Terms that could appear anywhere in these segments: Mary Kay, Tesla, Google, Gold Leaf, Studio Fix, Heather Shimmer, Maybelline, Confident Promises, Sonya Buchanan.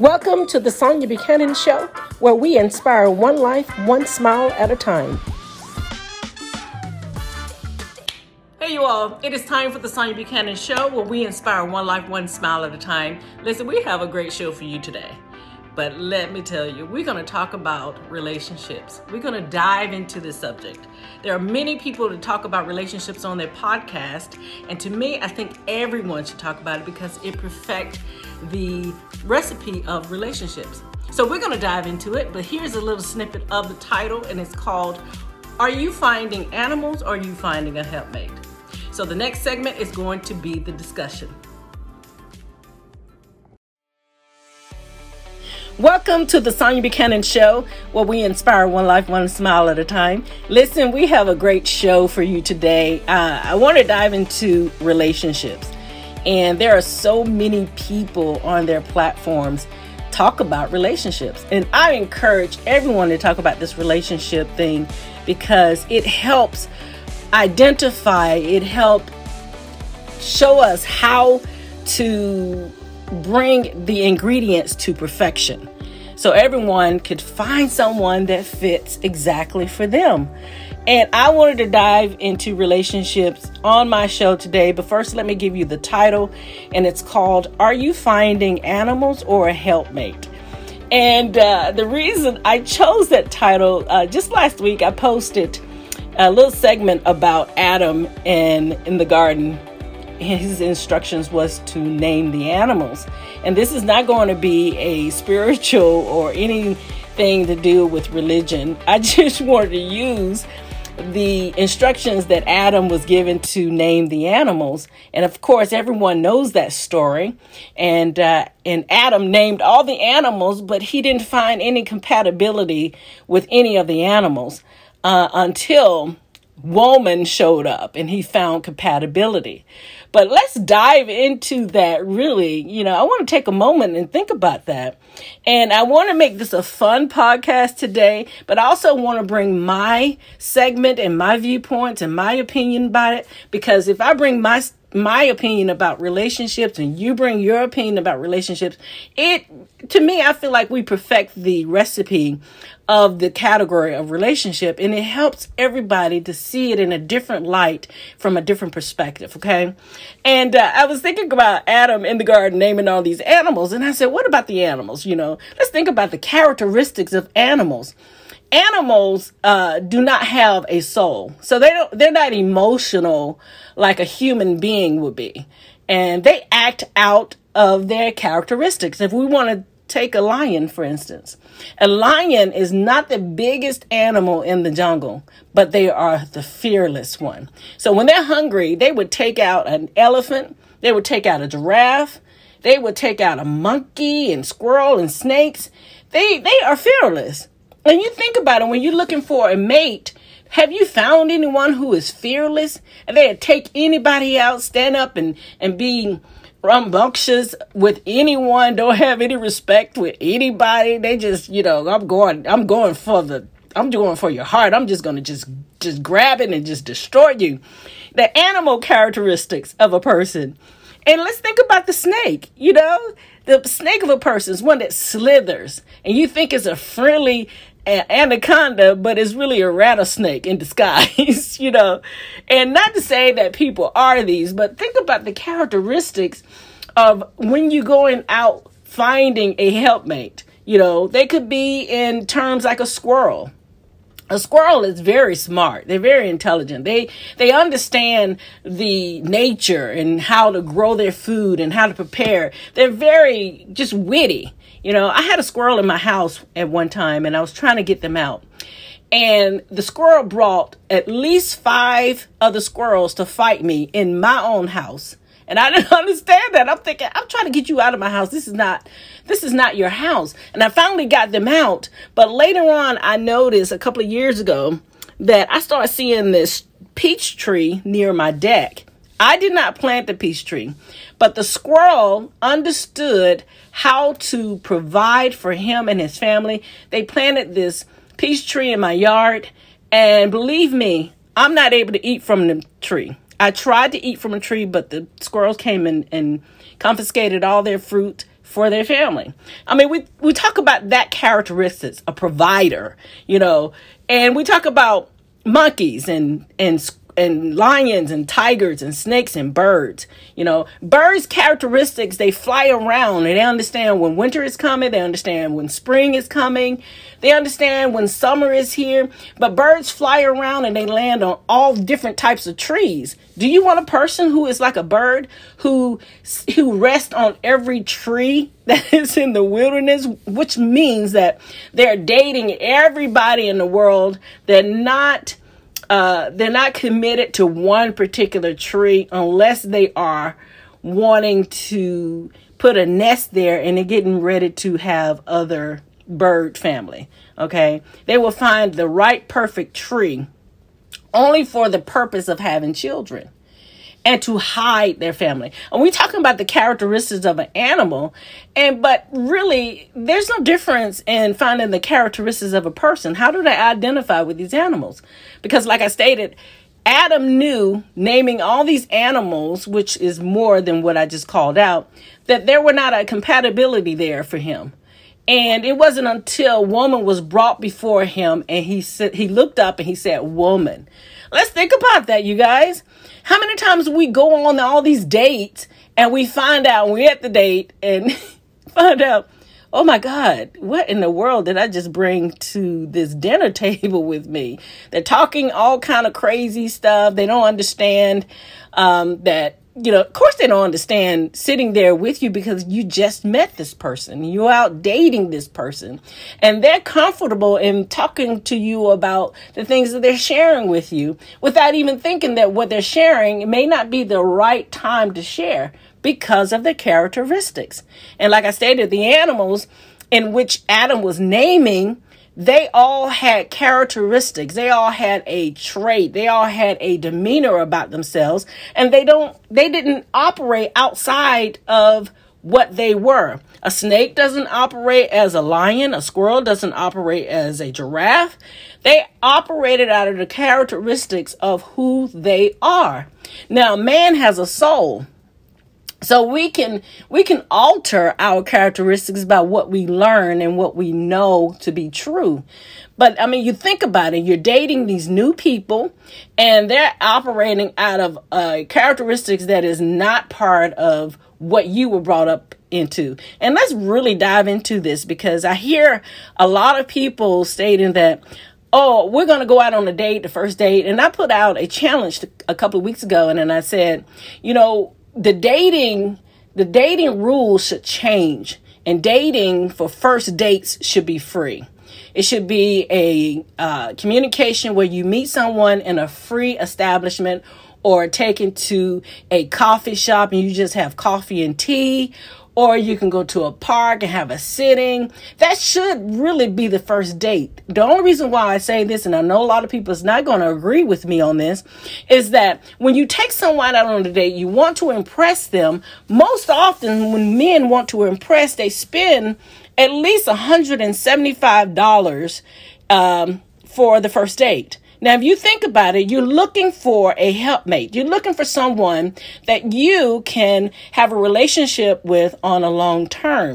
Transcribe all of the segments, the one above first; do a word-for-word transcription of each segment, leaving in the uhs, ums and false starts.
Welcome to the Sonya Buchanan Show, where we inspire one life, one smile at a time. Hey you all, it is time for the Sonya Buchanan Show, where we inspire one life, one smile at a time. Listen, we have a great show for you today. But let me tell you, we're gonna talk about relationships. We're gonna dive into this subject. There are many people that talk about relationships on their podcast. And to me, I think everyone should talk about it because it perfects the recipe of relationships. So we're gonna dive into it, but here's a little snippet of the title, and it's called, Are You Finding Animals or Are You Finding a Helpmate? So the next segment is going to be the discussion. Welcome to the Sonya Buchanan Show, where we inspire one life, one smile at a time. Listen, we have a great show for you today. Uh, I want to dive into relationships. And there are so many people on their platforms talk about relationships. And I encourage everyone to talk about this relationship thing because it helps identify, it helps show us how to bring the ingredients to perfection so everyone could find someone that fits exactly for them. And I wanted to dive into relationships on my show today, but first let me give you the title, and it's called Are You Finding Animals or a Helpmate? And uh, the reason I chose that title, uh, just last week I posted a little segment about Adam and in the garden. His instructions was to name the animals. And this is not going to be a spiritual or anything to do with religion. I just wanted to use the instructions that Adam was given to name the animals. And of course, everyone knows that story. And, uh, and Adam named all the animals, but he didn't find any compatibility with any of the animals uh, until woman showed up and he found compatibility. But let's dive into that. Really, you know, I want to take a moment and think about that. And I want to make this a fun podcast today, but I also want to bring my segment and my viewpoints and my opinion about it, because if I bring my my opinion about relationships and you bring your opinion about relationships, it, to me, I feel like we perfect the recipe of the category of relationship, and it helps everybody to see it in a different light from a different perspective. Okay. And uh, I was thinking about Adam in the garden naming all these animals. And I said, what about the animals? You know, let's think about the characteristics of animals. Animals uh, do not have a soul, so they don't, they're not emotional like a human being would be, and they act out of their characteristics. If we want to take a lion, for instance, a lion is not the biggest animal in the jungle, but they are the fearless one. So when they're hungry, they would take out an elephant, they would take out a giraffe, they would take out a monkey and squirrel and snakes. They, they are fearless. And you think about it, when you're looking for a mate, have you found anyone who is fearless? And they'll take anybody out, stand up and, and be rambunctious with anyone, don't have any respect with anybody. They just, you know, I'm going, I'm going for the, I'm going for your heart. I'm just going to just, just grab it and just destroy you. The animal characteristics of a person. And let's think about the snake, you know, the snake of a person is one that slithers and you think it's a friendly anaconda, but it's really a rattlesnake in disguise, you know. And not to say that people are these, but think about the characteristics of when you're going out finding a helpmate. You know, they could be in terms like a squirrel. A squirrel is very smart. They're very intelligent. They they understand the nature and how to grow their food and how to prepare. They're very just witty. You know, I had a squirrel in my house at one time and I was trying to get them out. And the squirrel brought at least five other squirrels to fight me in my own house. And I didn't understand that. I'm thinking, I'm trying to get you out of my house. This is not, this is not your house. And I finally got them out. But later on, I noticed a couple of years ago that I started seeing this peach tree near my deck. I did not plant the peach tree, but the squirrel understood how to provide for him and his family. They planted this peach tree in my yard. And believe me, I'm not able to eat from the tree. I tried to eat from a tree, but the squirrels came and, and confiscated all their fruit for their family. I mean, we, we talk about that characteristics, a provider, you know, and we talk about monkeys and, and, and lions and tigers and snakes and birds. You know, birds' characteristics, they fly around and they understand when winter is coming. They understand when spring is coming. They understand when summer is here. But birds fly around and they land on all different types of trees. Do you want a person who is like a bird who, who rests on every tree that is in the wilderness, which means that they're dating everybody in the world. They're not Uh, they're not committed to one particular tree unless they are wanting to put a nest there and they're getting ready to have other bird family. Okay. They will find the right perfect tree only for the purpose of having children and to hide their family. And we're talking about the characteristics of an animal. And but really, there's no difference in finding the characteristics of a person. How do they identify with these animals? Because like I stated, Adam knew, naming all these animals, which is more than what I just called out, that there were not a compatibility there for him. And it wasn't until woman was brought before him and he said, he looked up and he said, woman. Let's think about that, you guys. How many times we go on all these dates and we find out we're at the date and find out, oh my God, what in the world did I just bring to this dinner table with me? They're talking all kind of crazy stuff. They don't understand um, that. You know, of course they don't understand sitting there with you because you just met this person. You're out dating this person and they're comfortable in talking to you about the things that they're sharing with you without even thinking that what they're sharing may not be the right time to share because of their characteristics. And like I stated, the animals in which Adam was naming, they all had characteristics. They all had a trait. They all had a demeanor about themselves, and they don't, they didn't operate outside of what they were. A snake doesn't operate as a lion. A squirrel doesn't operate as a giraffe. They operated out of the characteristics of who they are. Now, man has a soul. So we can we can alter our characteristics by what we learn and what we know to be true. But I mean, you think about it, you're dating these new people and they're operating out of uh, characteristics that is not part of what you were brought up into. And let's really dive into this because I hear a lot of people stating that, oh, we're going to go out on a date, the first date. And I put out a challenge a couple of weeks ago and then I said, you know, The dating, the dating rules should change, and dating for first dates should be free. It should be a uh, communication where you meet someone in a free establishment or taken to a coffee shop and you just have coffee and tea, or you can go to a park and have a sitting. That should really be the first date. The only reason why I say this, and I know a lot of people is not going to agree with me on this, is that when you take someone out on a date, you want to impress them. Most often when men want to impress, they spend at least one hundred seventy-five dollars um, for the first date. Now, if you think about it, you're looking for a helpmate. You're looking for someone that you can have a relationship with on a long term.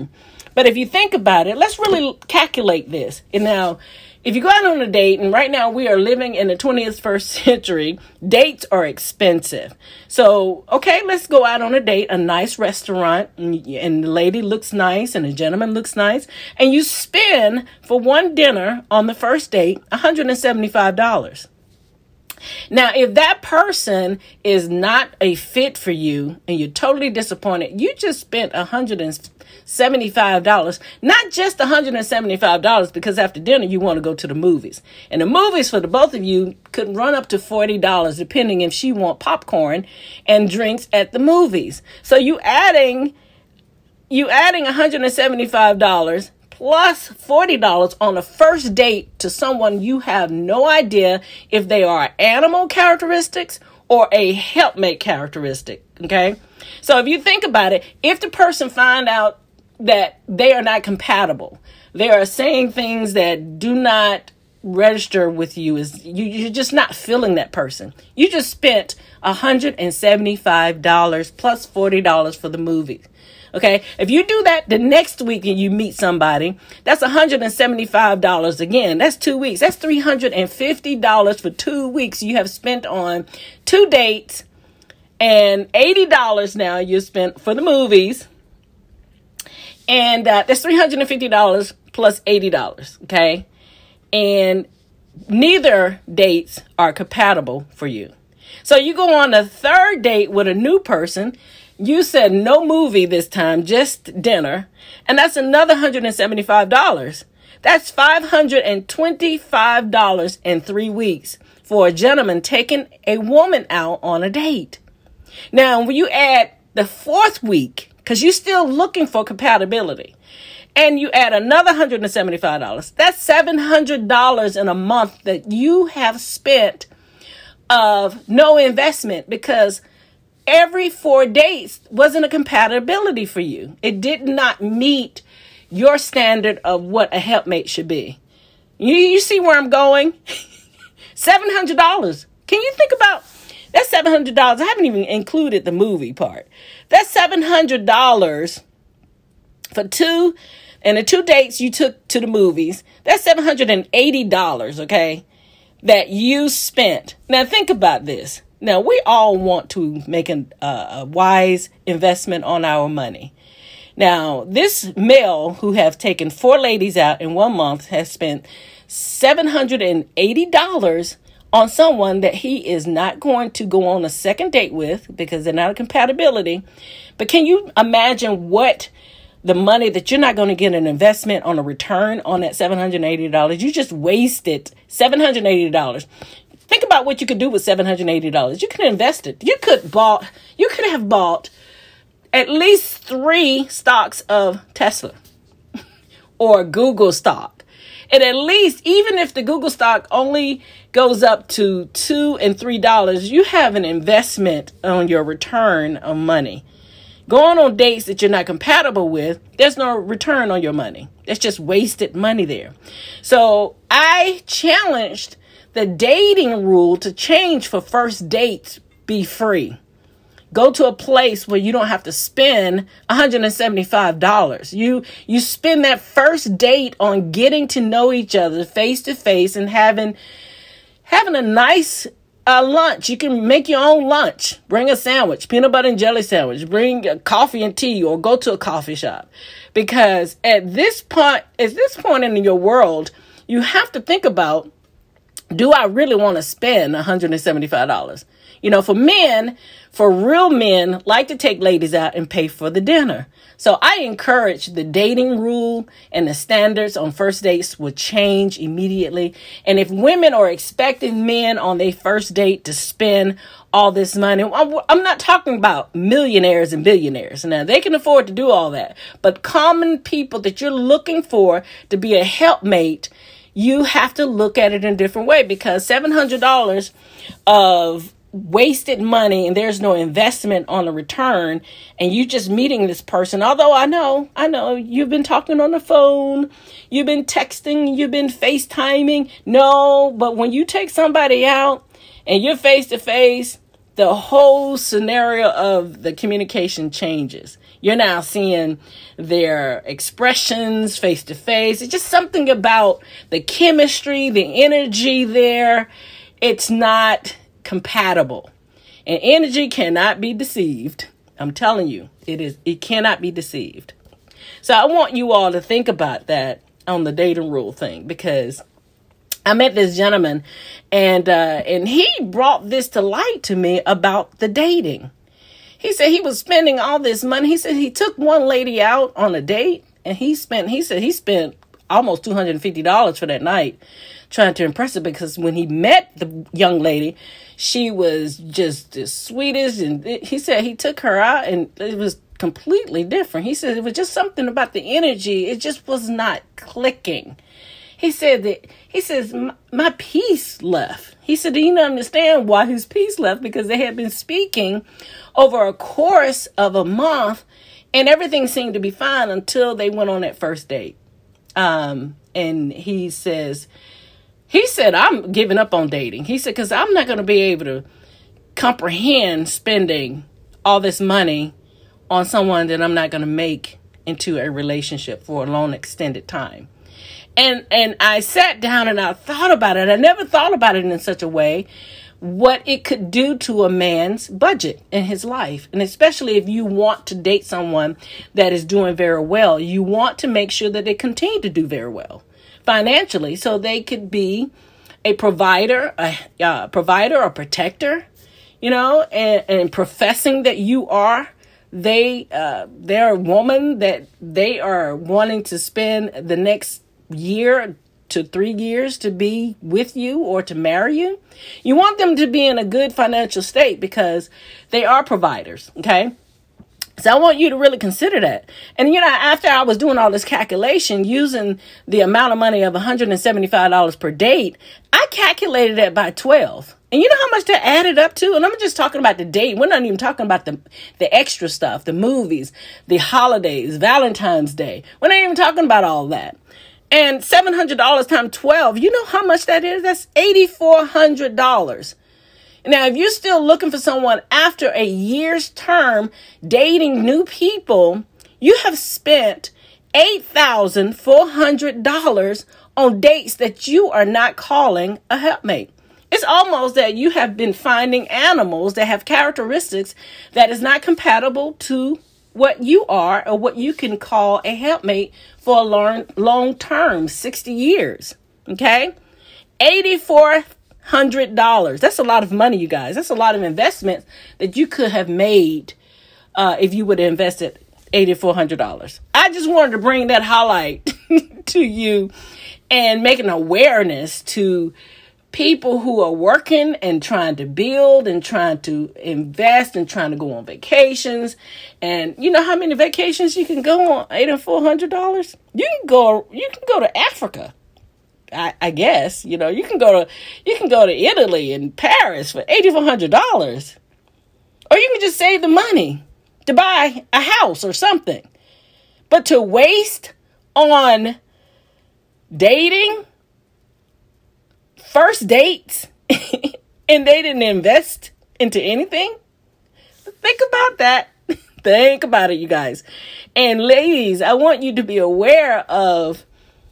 But if you think about it, let's really calculate this. And now, if you go out on a date, and right now we are living in the twenty-first century, dates are expensive. So, okay, let's go out on a date, a nice restaurant, and, and the lady looks nice, and the gentleman looks nice, and you spend for one dinner on the first date one hundred seventy-five dollars. Now, if that person is not a fit for you and you're totally disappointed, you just spent one hundred seventy-five dollars, not just one hundred seventy-five dollars, because after dinner, you want to go to the movies. And the movies for the both of you could run up to forty dollars, depending if she want popcorn and drinks at the movies. So you adding, you adding one hundred seventy-five dollars plus forty dollars on a first date to someone you have no idea if they are animal characteristics or a helpmate characteristic, okay? So if you think about it, if the person find out that they are not compatible, they are saying things that do not register with you, is you, you're just not feeling that person. You just spent one hundred seventy-five dollars plus forty dollars for the movie. Okay. If you do that the next week and you meet somebody, that's one hundred seventy-five dollars. Again, that's two weeks. That's three hundred fifty dollars for two weeks you have spent on two dates, and eighty dollars now you spent for the movies. And uh, that's three hundred fifty dollars plus eighty dollars. Okay. And neither dates are compatible for you. So you go on the third date with a new person. You said no movie this time, just dinner. And that's another one hundred seventy-five dollars. That's five hundred twenty-five dollars in three weeks for a gentleman taking a woman out on a date. Now, when you add the fourth week, because you're still looking for compatibility, and you add another one hundred seventy-five dollars, that's seven hundred dollars in a month that you have spent of no investment, because every four dates wasn't a compatibility for you. It did not meet your standard of what a helpmate should be. You, you see where I'm going? seven hundred dollars. Can you think about that? seven hundred dollars. I haven't even included the movie part. That's seven hundred dollars for two, and the two dates you took to the movies. That's seven hundred eighty dollars, okay, that you spent. Now, think about this. Now, we all want to make an, uh, a wise investment on our money. Now, this male who have taken four ladies out in one month has spent seven hundred eighty dollars on someone that he is not going to go on a second date with because they're not a compatibility. But can you imagine what the money that you're not going to get an investment on a return on that seven hundred eighty dollars? You just wasted seven hundred eighty dollars. Think about what you could do with seven hundred eighty dollars. You could invest it. You could bought, you could have bought at least three stocks of Tesla or Google stock. And at least, even if the Google stock only goes up to two and three dollars, you have an investment on your return of money. Going on dates that you're not compatible with, there's no return on your money. That's just wasted money there. So I challenged the dating rule to change for first dates. Be free. Go to a place where you don't have to spend one hundred seventy-five dollars. You, you spend that first date on getting to know each other face to face and having, having a nice Uh, lunch. You can make your own lunch. Bring a sandwich, peanut butter and jelly sandwich. Bring uh, coffee and tea, or go to a coffee shop. Because at this point, at this point in your world, you have to think about, do I really want to spend one hundred seventy-five dollars? You know, for men, for real men, like to take ladies out and pay for the dinner. So I encourage the dating rule, and the standards on first dates will change immediately. And if women are expecting men on their first date to spend all this money, I'm not talking about millionaires and billionaires. Now, they can afford to do all that. But common people that you're looking for to be a helpmate, you have to look at it in a different way, because seven hundred dollars of wasted money and there's no investment on a return, and you just meeting this person. Although I know, I know you've been talking on the phone, you've been texting, you've been FaceTiming. No, but when you take somebody out and you're face to face, the whole scenario of the communication changes. You're now seeing their expressions face to face. It's just something about the chemistry, the energy there. It's not compatible, and energy cannot be deceived. I'm telling you, it is, it cannot be deceived. So I want you all to think about that on the dating rule thing, because I met this gentleman, and, uh, and he brought this to light to me about the dating. He said he was spending all this money. He said he took one lady out on a date, and he spent, he said he spent almost two hundred fifty dollars for that night, trying to impress her, because when he met the young lady, she was just the sweetest. And he said he took her out and it was completely different. He said it was just something about the energy. It just was not clicking. He said that, he says, my peace left. He said, do you understand why his peace left? Because they had been speaking over a course of a month, and everything seemed to be fine until they went on that first date. Um, and he says, he said, I'm giving up on dating. He said, cause I'm not going to be able to comprehend spending all this money on someone that I'm not going to make into a relationship for a long extended time. And and I sat down and I thought about it. I never thought about it in such a way, what it could do to a man's budget in his life. And especially if you want to date someone that is doing very well, you want to make sure that they continue to do very well financially, so they could be a provider, a uh, provider or protector, you know, and, and professing that you are. They, uh, they're a woman that they are wanting to spend the next year to three years to be with you or to marry you. You want them to be in a good financial state because they are providers. Okay. So I want you to really consider that. And, you know, after I was doing all this calculation using the amount of money of one hundred seventy-five dollars per date, I calculated that by twelve. And you know how much that added up to? And I'm just talking about the date. We're not even talking about the, the extra stuff, the movies, the holidays, Valentine's Day. We're not even talking about all that. And seven hundred dollars times twelve, you know how much that is? That's eight thousand four hundred dollars. Now, if you're still looking for someone after a year's term dating new people, you have spent eight thousand four hundred dollars on dates that you are not calling a helpmate. It's almost that you have been finding animals that have characteristics that is not compatible to what you are or what you can call a helpmate for a long, long term, sixty years. Okay. eight thousand four hundred dollars. That's a lot of money, you guys. That's a lot of investments that you could have made uh, if you would have invested eight thousand four hundred dollars. I just wanted to bring that highlight to you and make an awareness to people who are working and trying to build and trying to invest and trying to go on vacations. And you know how many vacations you can go on? eight hundred and four hundred dollars. You can go, you can go to Africa. I, I guess, you know, you can go to, you can go to Italy and Paris for eight thousand four hundred dollars, or you can just save the money to buy a house or something. But to waste on dating, first dates, and they didn't invest into anything. Think about that. Think about it, you guys. And ladies, I want you to be aware of,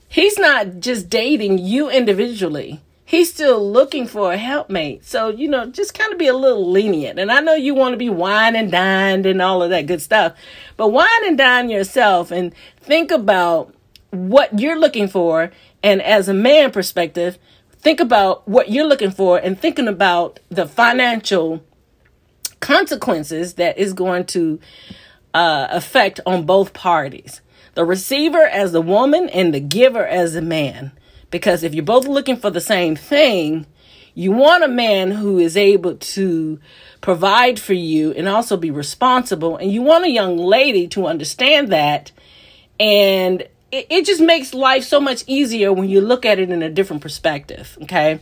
he's not just dating you individually. He's still looking for a helpmate. So, you know, just kind of be a little lenient. And I know you want to be wine and dined and all of that good stuff, but wine and dine yourself and think about what you're looking for. And as a man perspective, think about what you're looking for and thinking about the financial consequences that is going to uh, affect on both parties. The receiver as the woman and the giver as the man. Because if you're both looking for the same thing, you want a man who is able to provide for you and also be responsible. And you want a young lady to understand that, and it just makes life so much easier when you look at it in a different perspective. Okay.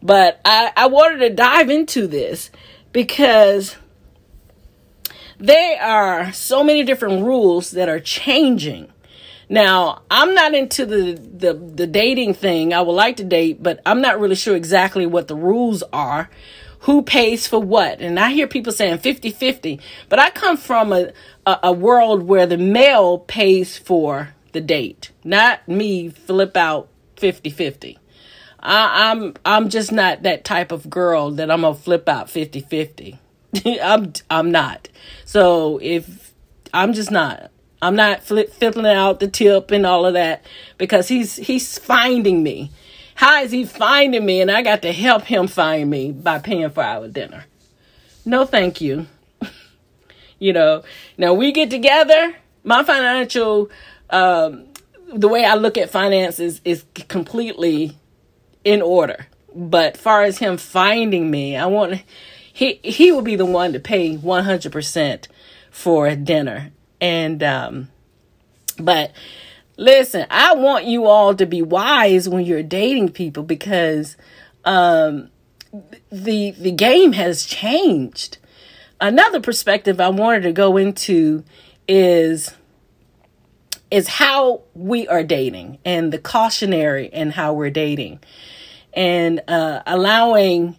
But I, I wanted to dive into this because there are so many different rules that are changing. Now, I'm not into the, the, the dating thing. I would like to date, but I'm not really sure exactly what the rules are, who pays for what. And I hear people saying fifty fifty, but I come from a, a, a world where the male pays for the date, not me flip out fifty fifty. I, I'm, I'm just not that type of girl that I'm going to flip out fifty fifty. I'm, I'm not. So if I'm just not, I'm not flip, flipping out the tip and all of that, because he's, he's finding me. How is he finding me? And I got to help him find me by paying for our dinner. No, thank you. You know, now we get together, my financial Um, the way I look at finances is completely in order. But far as him finding me, I want he he will be the one to pay one hundred percent for dinner. And um, but listen, I want you all to be wise when you're dating people, because um, the the game has changed. Another perspective I wanted to go into is. is how we are dating and the cautionary and how we're dating and uh, allowing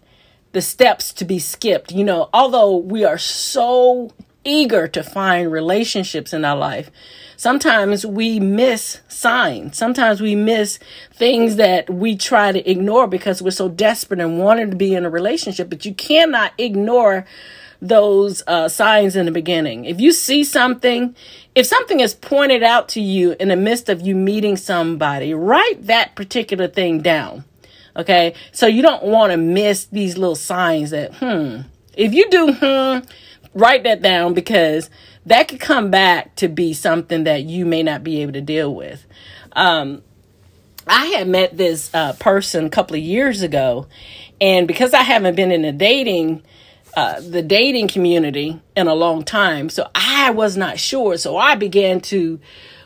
the steps to be skipped. You know, although we are so eager to find relationships in our life. Sometimes we miss signs. Sometimes we miss things that we try to ignore because we're so desperate and wanting to be in a relationship. But you cannot ignore those uh, signs in the beginning. If you see something, if something is pointed out to you in the midst of you meeting somebody, write that particular thing down. Okay, so you don't want to miss these little signs that, hmm, if you do, hmm, write that down, because that could come back to be something that you may not be able to deal with. Um, I had met this uh, person a couple of years ago, and because I haven't been in a dating Uh, the dating community in a long time, so I was not sure. So I began to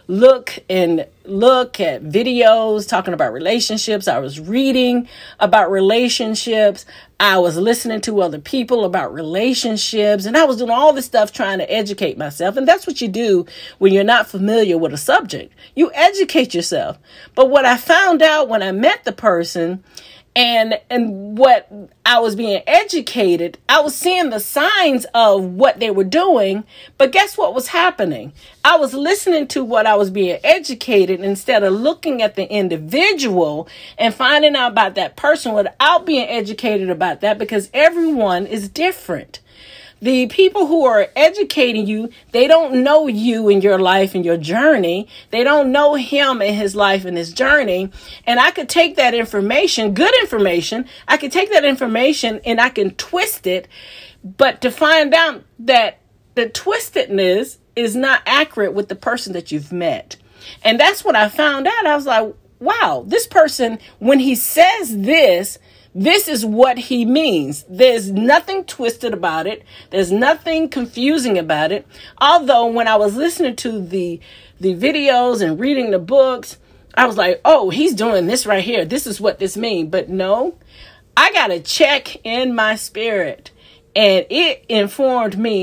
look and look at videos talking about relationships. I was reading about relationships. I was listening to other people about relationships, and I was doing all this stuff trying to educate myself. And that's what you do when you're not familiar with a subject. You educate yourself. But what I found out when I met the person, And and what I was being educated, I was seeing the signs of what they were doing. But guess what was happening? I was listening to what I was being educated instead of looking at the individual and finding out about that person without being educated about that, because everyone is different. The people who are educating you, they don't know you and your life and your journey. They don't know him and his life and his journey. And I could take that information, good information, I could take that information and I can twist it. But to find out that the twistedness is not accurate with the person that you've met. And that's what I found out. I was like, wow, this person, when he says this, this is what he means. There's nothing twisted about it. There's nothing confusing about it. Although when I was listening to the the videos and reading the books, I was like, oh, he's doing this right here. This is what this means. But no, I got a check in my spirit, and it informed me,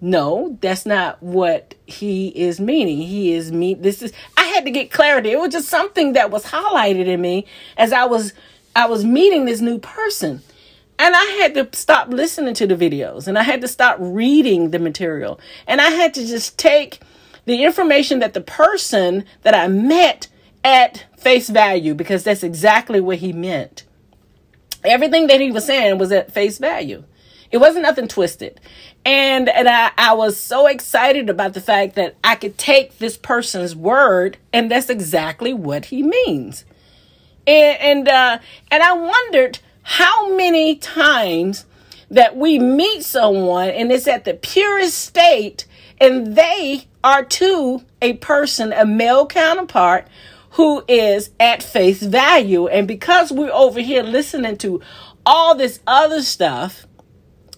no, that's not what he is meaning. He is me. This is, I had to get clarity. It was just something that was highlighted in me as I was I was meeting this new person, and I had to stop listening to the videos, and I had to stop reading the material, and I had to just take the information that the person that I met at face value, because that's exactly what he meant. Everything that he was saying was at face value. It wasn't nothing twisted. And, and I, I was so excited about the fact that I could take this person's word, and that's exactly what he means. And and, uh, and I wondered how many times that we meet someone and it's at the purest state, and they are to a person, a male counterpart, who is at face value. And because we're over here listening to all this other stuff,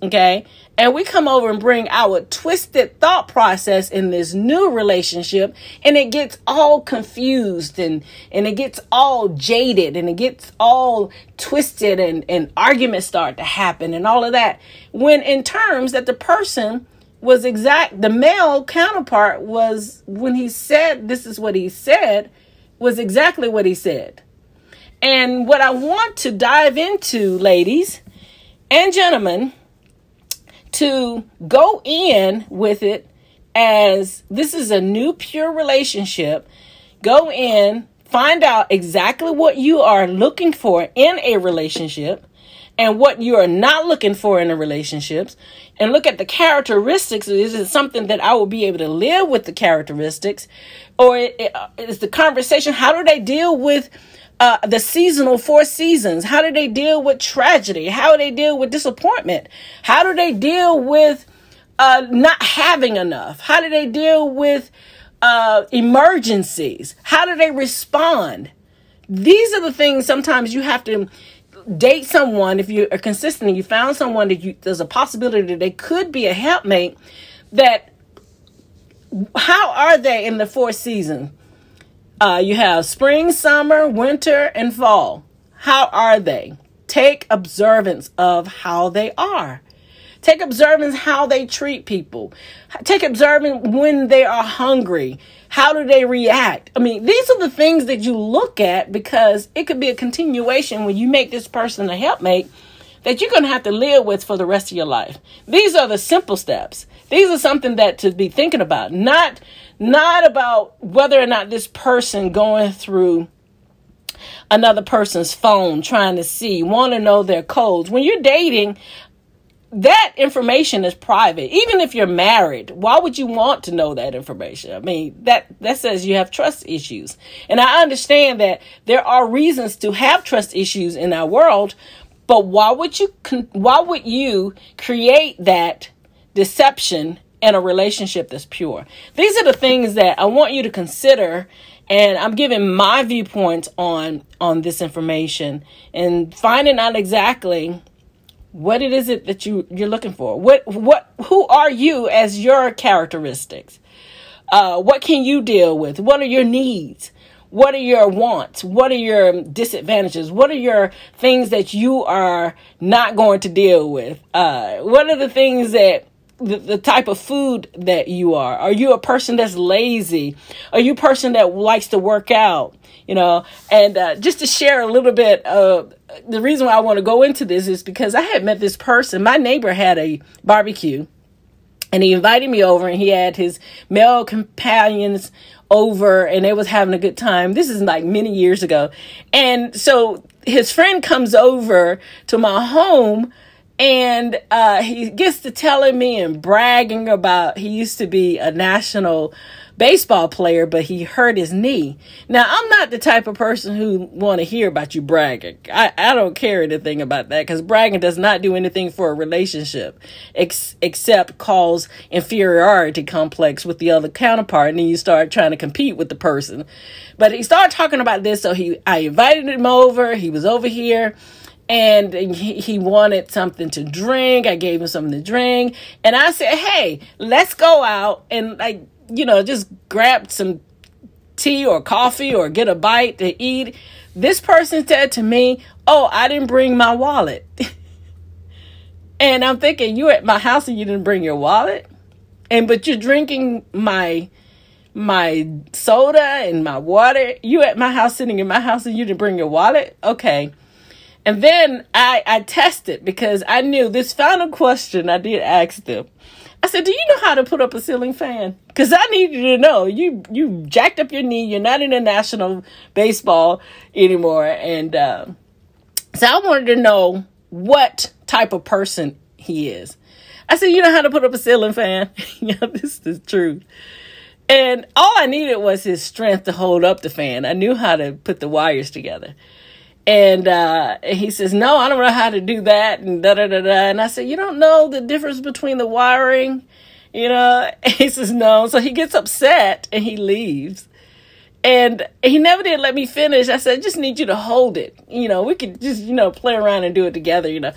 okay, and we come over and bring our twisted thought process in this new relationship, and it gets all confused, and, and it gets all jaded, and it gets all twisted, and, and arguments start to happen and all of that. When in terms that the person was exact, the male counterpart was, when he said, this is what he said, was exactly what he said. And what I want to dive into, ladies and gentlemen, to go in with it as this is a new pure relationship, go in, find out exactly what you are looking for in a relationship and what you are not looking for in the relationships, and look at the characteristics. Is it something that I will be able to live with, the characteristics, or is the conversation, how do they deal with Uh, the seasonal four seasons? How do they deal with tragedy? How do they deal with disappointment? How do they deal with uh, not having enough? How do they deal with uh, emergencies? How do they respond? These are the things sometimes you have to date someone. If you are consistent and you found someone that you, there's a possibility that they could be a helpmate, that how are they in the fourth season? Uh, you have spring, summer, winter, and fall. How are they? Take observance of how they are. Take observance how they treat people. Take observance when they are hungry. How do they react? I mean, these are the things that you look at, because it could be a continuation when you make this person a helpmate that you're going to have to live with for the rest of your life. These are the simple steps. These are something that to be thinking about, not not about whether or not this person going through another person's phone, trying to see, want to know their codes. When you're dating, that information is private. Even if you're married, why would you want to know that information? I mean, that, that says you have trust issues. And I understand that there are reasons to have trust issues in our world, but why would you, why would you create that deception in a relationship that's pure? These are the things that I want you to consider, and I'm giving my viewpoints on, on this information and finding out exactly what it is it that you you're looking for. What what who are you as your characteristics? Uh, what can you deal with? What are your needs? What are your wants? What are your disadvantages? What are your things that you are not going to deal with? Uh, what are the things that the, the type of food that you are? Are you a person that's lazy? Are you a person that likes to work out? You know, and uh, just to share a little bit of the reason why I want to go into this is because I had met this person. My neighbor had a barbecue and he invited me over, and he had his male companions over and they was having a good time. This is like many years ago. And so his friend comes over to my home, and uh, he gets to telling me and bragging about he used to be a national baseball player, but he hurt his knee. Now, I'm not the type of person who want to hear about you bragging. I, I don't care anything about that, because bragging does not do anything for a relationship ex except cause inferiority complex with the other counterpart, and then you start trying to compete with the person. But he started talking about this, so he I invited him over. He was over here, and he, he wanted something to drink. I gave him something to drink, and I said, hey, let's go out and, like, you know, just grab some tea or coffee or get a bite to eat. This person said to me, oh, I didn't bring my wallet. And I'm thinking, you're at my house and you didn't bring your wallet? And but you're drinking my my soda and my water. You at my house, sitting in my house, and you didn't bring your wallet? Okay. And then I, I tested, because I knew this final question I did ask them. I said, do you know how to put up a ceiling fan? Because I need you to know. You you jacked up your knee. You're not in the national baseball anymore. And uh, so I wanted to know what type of person he is. I said, you know how to put up a ceiling fan? Yeah, this is true. And all I needed was his strength to hold up the fan. I knew how to put the wires together. And uh, he says, no, I don't know how to do that, and da da da da. And I said, you don't know the difference between the wiring, you know? And he says, no. So he gets upset and he leaves. And he never did let me finish. I said, I just need you to hold it. You know, we could just, you know, play around and do it together, you know.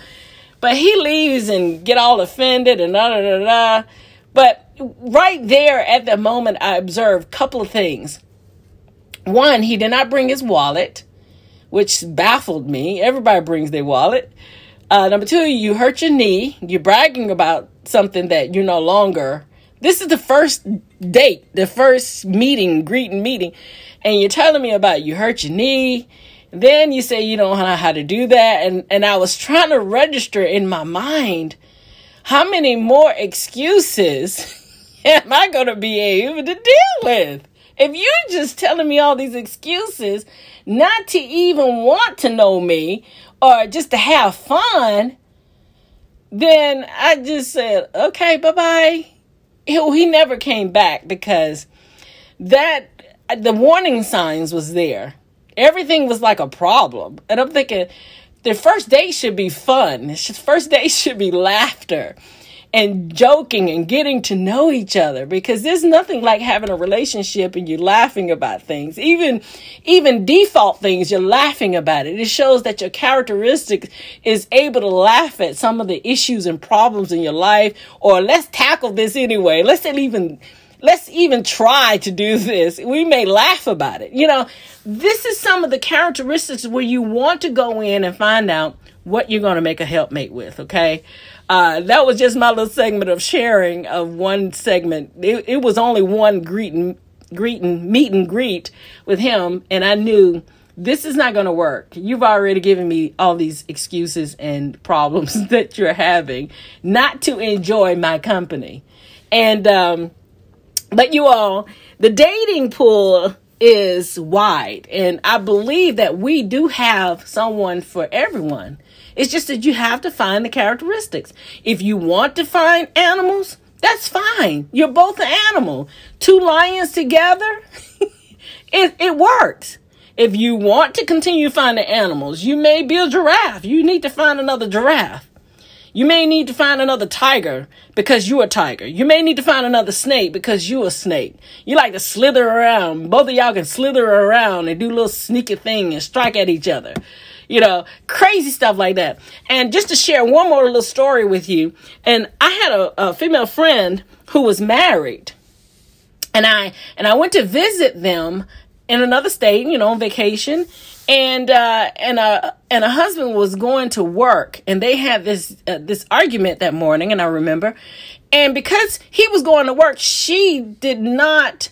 But he leaves and get all offended and da da da da. But right there at that moment, I observed a couple of things. One, he did not bring his wallet, which baffled me. Everybody brings their wallet. Uh, number two, you hurt your knee. You're bragging about something that you're no longer. This is the first date, the first meeting, greeting meeting. And you're telling me about you hurt your knee. Then you say you don't know how to do that. And, and I was trying to register in my mind, how many more excuses am I going to be able to deal with? If you're just telling me all these excuses not to even want to know me or just to have fun, then I just said, okay, bye-bye. He, he never came back, because that the warning signs was there. Everything was like a problem. And I'm thinking, the first date should be fun. The first date should be laughter and joking and getting to know each other, because there's nothing like having a relationship and you're laughing about things. Even, even default things, you're laughing about it. It shows that your characteristics is able to laugh at some of the issues and problems in your life, or let's tackle this anyway. Let's even, let's even try to do this. We may laugh about it. You know, this is some of the characteristics where you want to go in and find out what you're going to make a helpmate with. Okay. Uh, that was just my little segment of sharing of one segment. It, it was only one greeting, greeting, meet and greet with him. And I knew this is not going to work. You've already given me all these excuses and problems that you're having not to enjoy my company. And, um, but you all, the dating pool is wide. And I believe that we do have someone for everyone. It's just that you have to find the characteristics. If you want to find animals, that's fine. You're both an animal. Two lions together, it, it works. If you want to continue finding animals, you may be a giraffe. You need to find another giraffe. You may need to find another tiger because you're a tiger. You may need to find another snake because you're a snake. You like to slither around. Both of y'all can slither around and do little sneaky thing and strike at each other. You know, crazy stuff like that. And just to share one more little story with you. And I had a, a female friend who was married. And I, and I went to visit them in another state, you know, on vacation. And, uh, and, uh, and a husband was going to work, and they had this, uh, this argument that morning. And I remember, and because he was going to work, she did not,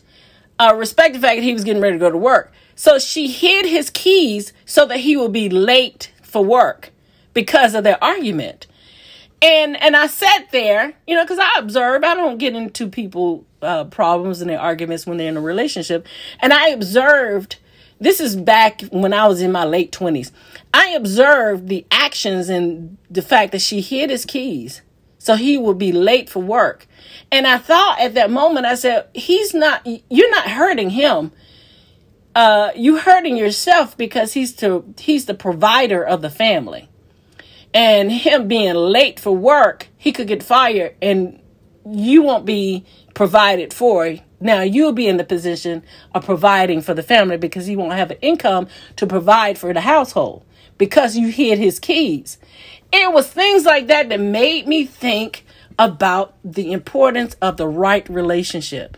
uh, respect the fact that he was getting ready to go to work. So she hid his keys so that he would be late for work because of their argument. And, and I sat there, you know, cause I observe, I don't get into people, uh, problems and their arguments when they're in a relationship. And I observed, this is back when I was in my late twenties. I observed the actions and the fact that she hid his keys so he would be late for work. And I thought at that moment, I said, he's not, you're not hurting him. Uh, you're hurting yourself because he's to, he's the provider of the family, and him being late for work, he could get fired and you won't be provided for. Now you'll be in the position of providing for the family because he won't have an income to provide for the household because you hid his keys. It was things like that that made me think about the importance of the right relationship,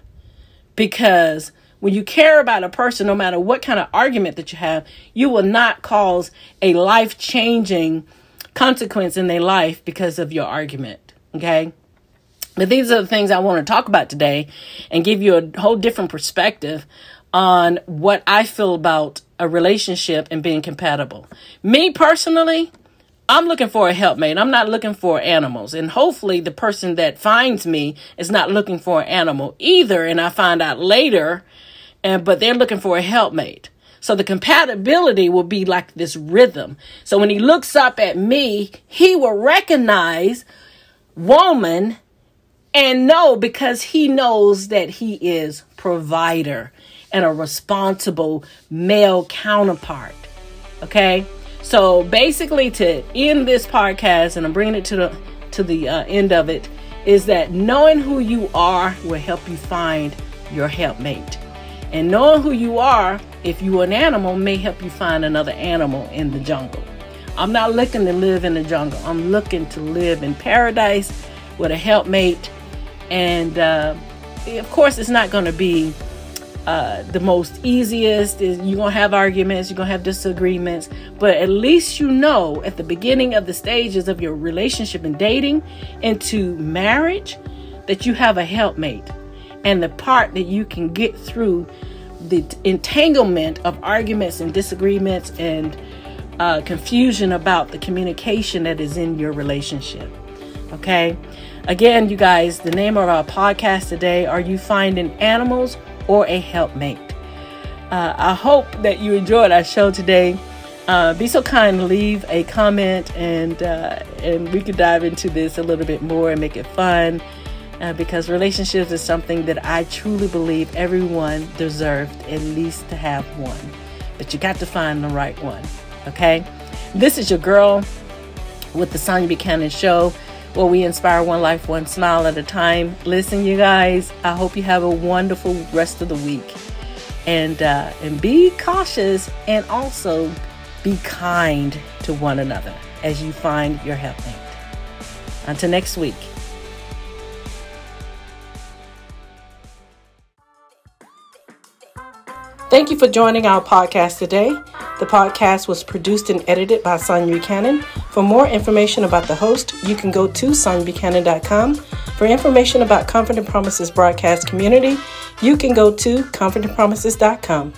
because when you care about a person, no matter what kind of argument that you have, you will not cause a life-changing consequence in their life because of your argument. Okay? But these are the things I want to talk about today and give you a whole different perspective on what I feel about a relationship and being compatible. Me personally, I'm looking for a helpmate. I'm not looking for animals. And hopefully the person that finds me is not looking for an animal either. And I find out later, and but they're looking for a helpmate. So the compatibility will be like this rhythm. So when he looks up at me, he will recognize woman. And no, because he knows that he is provider and a responsible male counterpart. Okay. So basically, to end this podcast, and I'm bringing it to the, to the uh, end of it, is that knowing who you are will help you find your helpmate, and knowing who you are, if you're an animal, may help you find another animal in the jungle. I'm not looking to live in the jungle. I'm looking to live in paradise with a helpmate. And uh, of course, it's not going to be uh, the most easiest. You're going to have arguments. You're going to have disagreements. But at least you know at the beginning of the stages of your relationship and dating into marriage that you have a helpmate, and the part that you can get through the entanglement of arguments and disagreements and uh, confusion about the communication that is in your relationship. Okay. Again, you guys, the name of our podcast today, Are You Finding Animals or a Helpmate? Uh, I hope that you enjoyed our show today. Uh, be so kind, leave a comment, and, uh, and we could dive into this a little bit more and make it fun, uh, because relationships is something that I truly believe everyone deserved at least to have one, but you got to find the right one. Okay. This is your girl with the Sonya Buchanan Show, where we inspire one life, one smile at a time. Listen, you guys, I hope you have a wonderful rest of the week. And, uh, and be cautious, and also be kind to one another as you find your helpmate. Until next week. Thank you for joining our podcast today. The podcast was produced and edited by Sonya Buchanan. For more information about the host, you can go to sonya buchanan dot com. For information about Confident Promises Broadcast Community, you can go to confident promises dot com.